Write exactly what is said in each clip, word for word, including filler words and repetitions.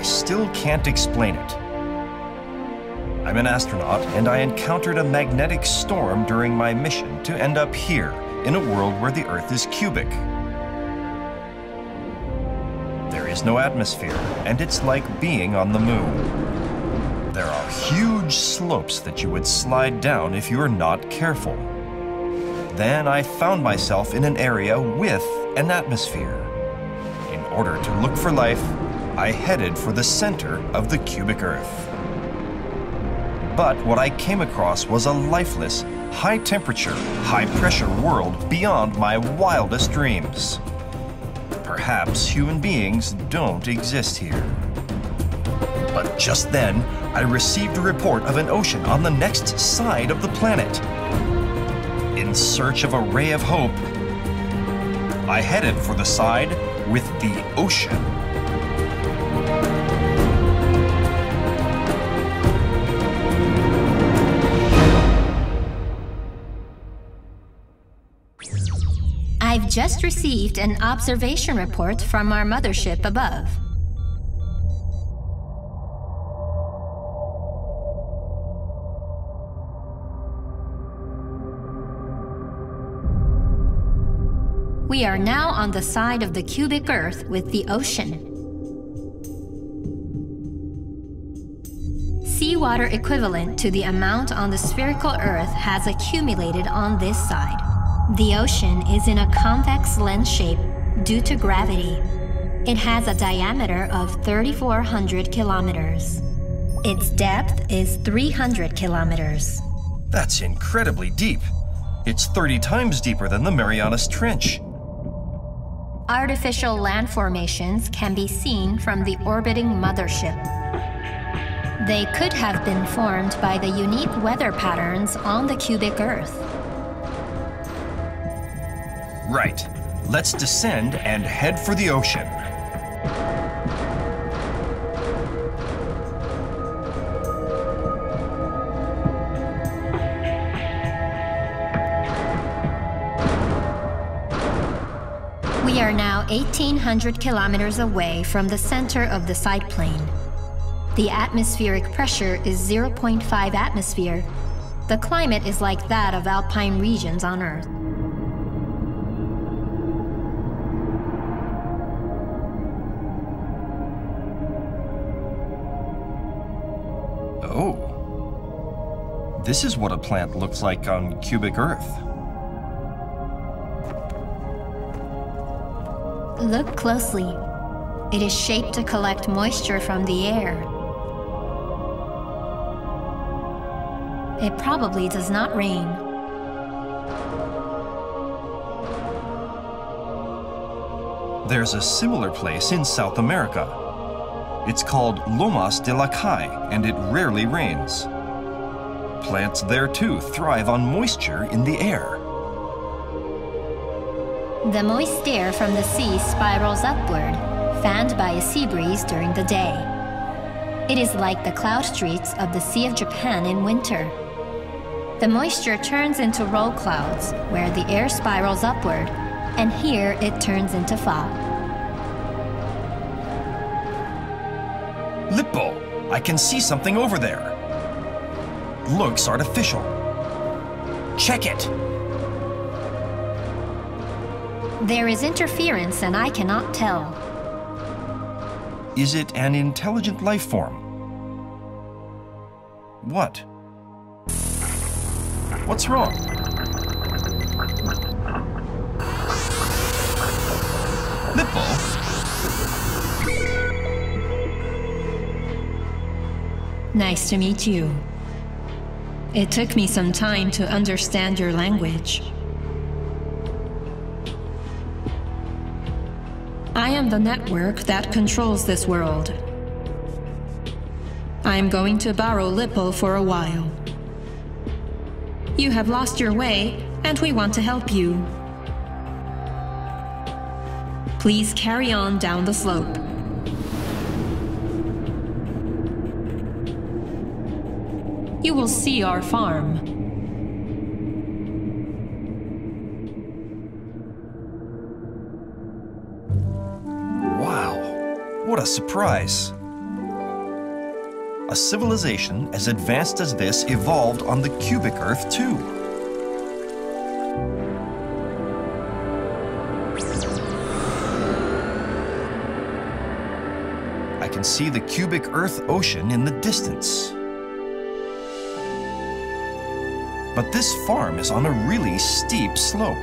I still can't explain it. I'm an astronaut, and I encountered a magnetic storm during my mission to end up here, in a world where the Earth is cubic. There is no atmosphere, and it's like being on the moon. There are huge slopes that you would slide down if you're not careful. Then I found myself in an area with an atmosphere. In order to look for life, I headed for the center of the cubic Earth. But what I came across was a lifeless, high-temperature, high-pressure world beyond my wildest dreams. Perhaps human beings don't exist here. But just then, I received a report of an ocean on the next side of the planet. In search of a ray of hope, I headed for the side with the ocean. I've just received an observation report from our mothership above. We are now on the side of the cubic Earth with the ocean. Seawater equivalent to the amount on the spherical Earth has accumulated on this side. The ocean is in a convex lens shape due to gravity. It has a diameter of three thousand four hundred kilometers. Its depth is three hundred kilometers. That's incredibly deep. It's thirty times deeper than the Marianas Trench. Artificial land formations can be seen from the orbiting mothership. They could have been formed by the unique weather patterns on the cubic Earth. Right. Let's descend and head for the ocean. We are now eighteen hundred kilometers away from the center of the side plane. The atmospheric pressure is zero point five atmosphere. The climate is like that of alpine regions on Earth. Oh, this is what a plant looks like on cubic Earth. Look closely. It is shaped to collect moisture from the air. It probably does not rain. There's a similar place in South America. It's called Lomas de Lachay, and it rarely rains. Plants there too thrive on moisture in the air. The moist air from the sea spirals upward, fanned by a sea breeze during the day. It is like the cloud streaks of the Sea of Japan in winter. The moisture turns into roll clouds, where the air spirals upward, and here it turns into fog. Lippo, I can see something over there. Looks artificial. Check it. There is interference and I cannot tell. Is it an intelligent life form? What? What's wrong? Lippo? Nice to meet you. It took me some time to understand your language. I am the network that controls this world. I am going to borrow Lippo for a while. You have lost your way, and we want to help you. Please carry on down the slope. You will see our farm. Wow, what a surprise! A civilization as advanced as this evolved on the cubic Earth too. I can see the cubic Earth ocean in the distance. But this farm is on a really steep slope.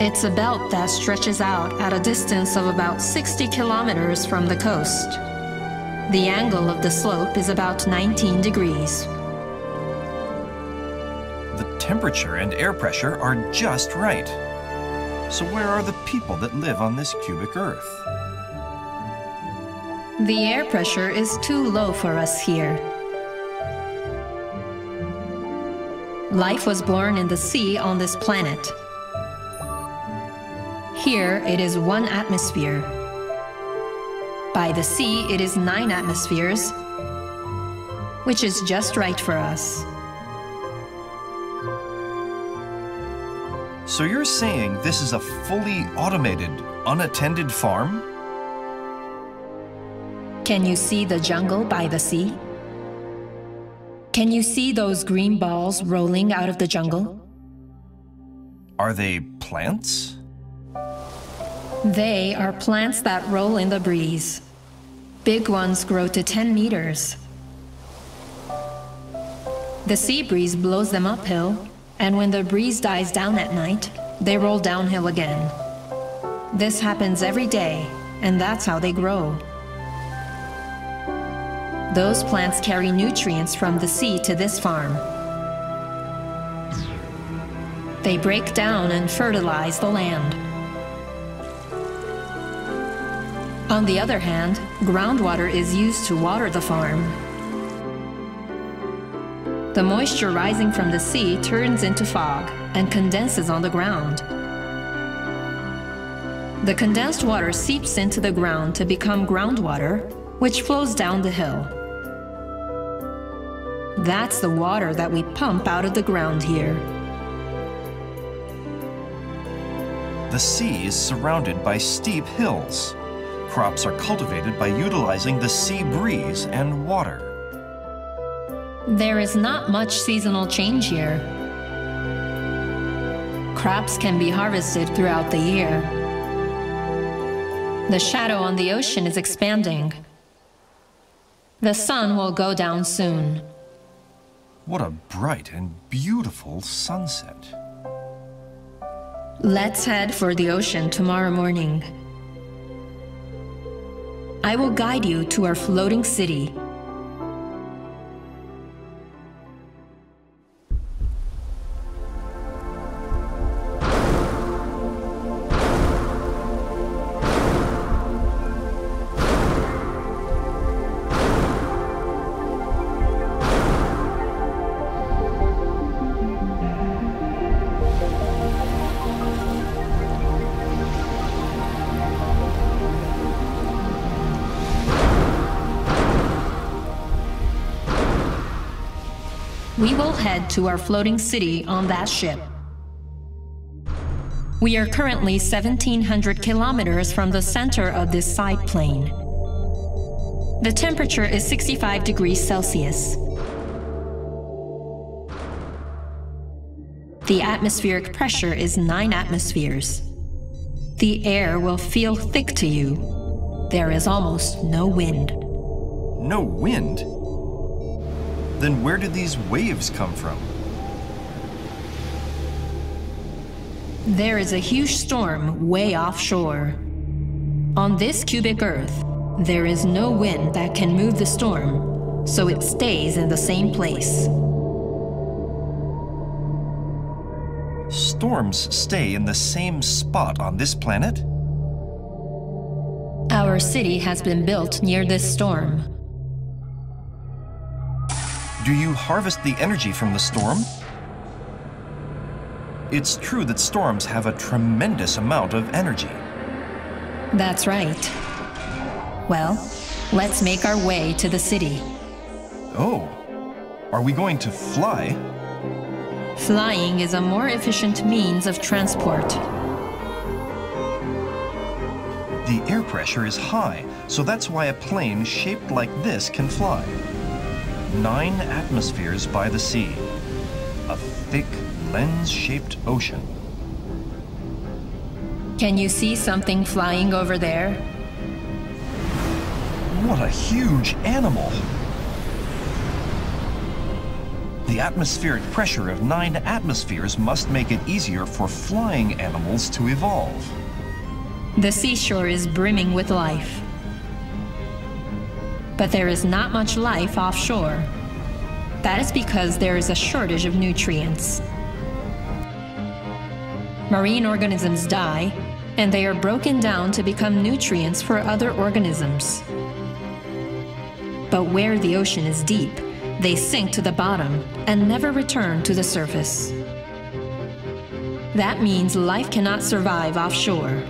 It's a belt that stretches out at a distance of about sixty kilometers from the coast. The angle of the slope is about nineteen degrees. The temperature and air pressure are just right. So where are the people that live on this cubic Earth? The air pressure is too low for us here. Life was born in the sea on this planet. Here it is one atmosphere. By the sea it is nine atmospheres, which is just right for us. So you're saying this is a fully automated, unattended farm? Can you see the jungle by the sea? Can you see those green balls rolling out of the jungle? Are they plants? They are plants that roll in the breeze. Big ones grow to ten meters. The sea breeze blows them uphill, and when the breeze dies down at night, they roll downhill again. This happens every day, and that's how they grow. Those plants carry nutrients from the sea to this farm. They break down and fertilize the land. On the other hand, groundwater is used to water the farm. The moisture rising from the sea turns into fog and condenses on the ground. The condensed water seeps into the ground to become groundwater, which flows down the hill. That's the water that we pump out of the ground here. The sea is surrounded by steep hills. Crops are cultivated by utilizing the sea breeze and water. There is not much seasonal change here. Crops can be harvested throughout the year. The shadow on the ocean is expanding. The sun will go down soon. What a bright and beautiful sunset. Let's head for the ocean tomorrow morning. I will guide you to our floating city. We will head to our floating city on that ship. We are currently seventeen hundred kilometers from the center of this side plain. The temperature is sixty-five degrees Celsius. The atmospheric pressure is nine atmospheres. The air will feel thick to you. There is almost no wind. No wind? Then where did these waves come from? There is a huge storm way offshore. On this cubic Earth, there is no wind that can move the storm, so it stays in the same place. Storms stay in the same spot on this planet? Our city has been built near this storm. Do you harvest the energy from the storm? It's true that storms have a tremendous amount of energy. That's right. Well, let's make our way to the city. Oh, are we going to fly? Flying is a more efficient means of transport. The air pressure is high, so that's why a plane shaped like this can fly. Nine atmospheres by the sea. A thick, lens-shaped ocean. Can you see something flying over there? What a huge animal! The atmospheric pressure of nine atmospheres must make it easier for flying animals to evolve. The seashore is brimming with life. But there is not much life offshore. That is because there is a shortage of nutrients. Marine organisms die, and they are broken down to become nutrients for other organisms. But where the ocean is deep, they sink to the bottom and never return to the surface. That means life cannot survive offshore.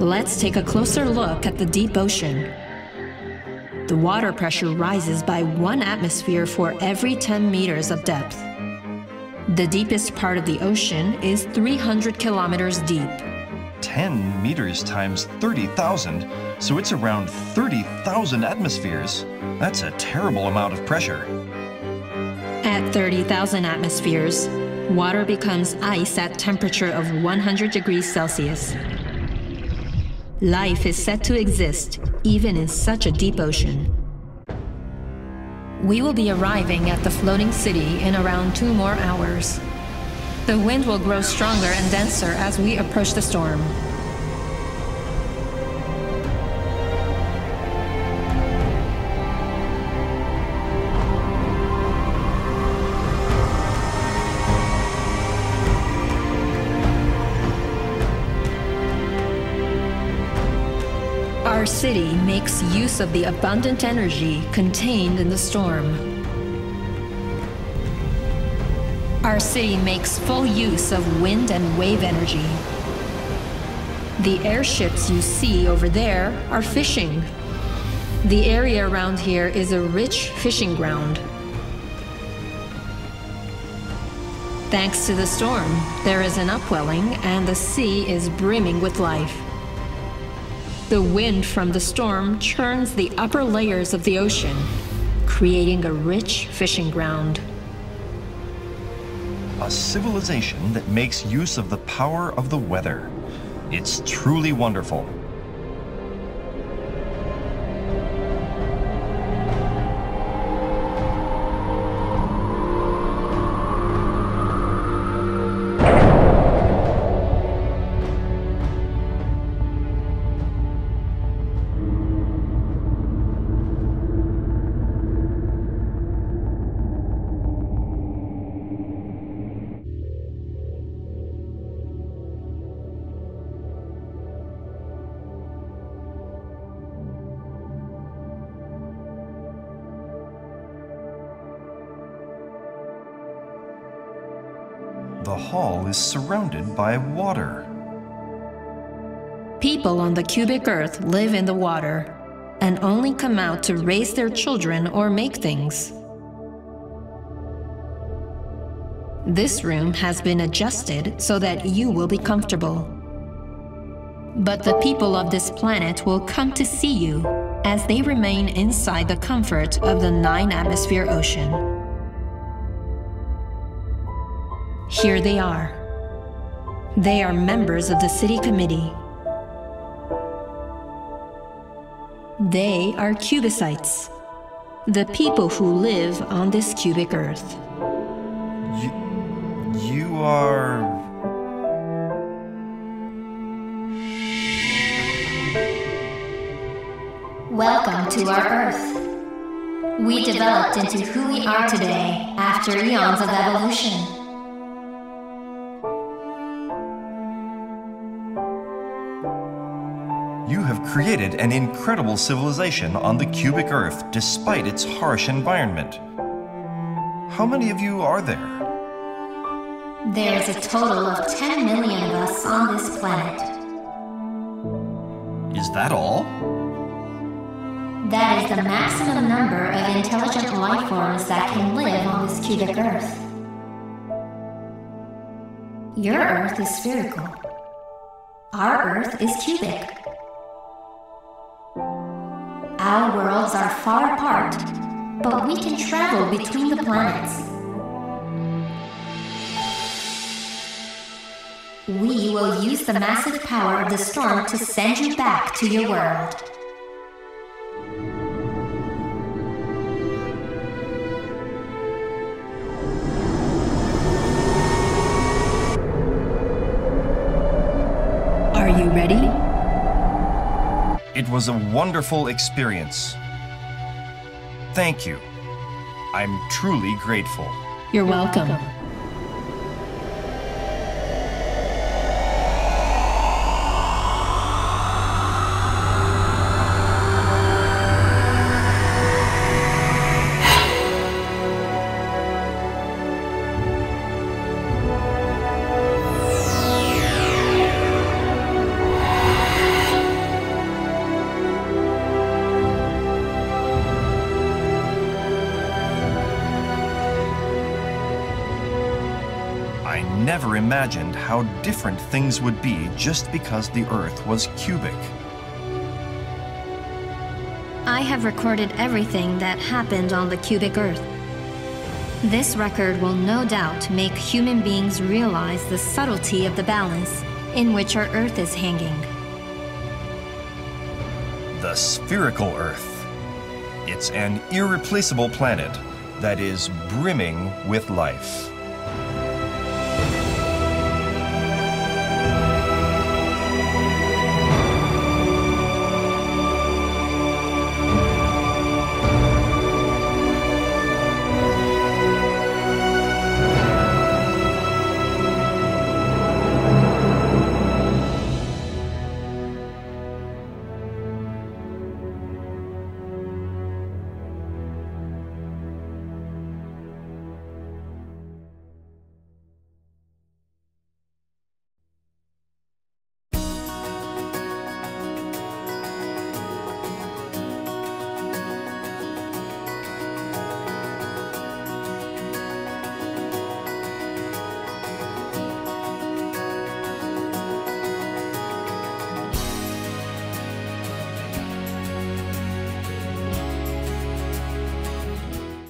Let's take a closer look at the deep ocean. The water pressure rises by one atmosphere for every ten meters of depth. The deepest part of the ocean is three hundred kilometers deep. ten meters times thirty thousand, so it's around thirty thousand atmospheres. That's a terrible amount of pressure. At thirty thousand atmospheres, water becomes ice at temperature of one hundred degrees Celsius. Life is said to exist, even in such a deep ocean. We will be arriving at the floating city in around two more hours. The wind will grow stronger and denser as we approach the storm. Our city makes use of the abundant energy contained in the storm. Our city makes full use of wind and wave energy. The airships you see over there are fishing. The area around here is a rich fishing ground. Thanks to the storm, there is an upwelling and the sea is brimming with life. The wind from the storm churns the upper layers of the ocean, creating a rich fishing ground. A civilization that makes use of the power of the weather. It's truly wonderful. The hall is surrounded by water. People on the cubic earth live in the water and only come out to raise their children or make things. This room has been adjusted so that you will be comfortable. But the people of this planet will come to see you as they remain inside the comfort of the nine atmosphere ocean. Here they are. They are members of the city committee. They are Cubicites, the people who live on this cubic earth. You, you are... Welcome to our Earth. We developed into who we are today after eons of evolution. You have created an incredible civilization on the cubic earth despite its harsh environment. How many of you are there? There is a total of ten million of us on this planet. Is that all? That is the maximum number of intelligent life forms that can live on this cubic earth. Your earth is spherical. Our Earth is cubic. Our worlds are far apart, but we can travel between the planets. We will use the massive power of the storm to send you back to your world. Are you ready? It was a wonderful experience. Thank you. I'm truly grateful. You're welcome. I never imagined how different things would be just because the Earth was cubic. I have recorded everything that happened on the cubic Earth. This record will no doubt make human beings realize the subtlety of the balance in which our Earth is hanging. The spherical Earth. It's an irreplaceable planet that is brimming with life.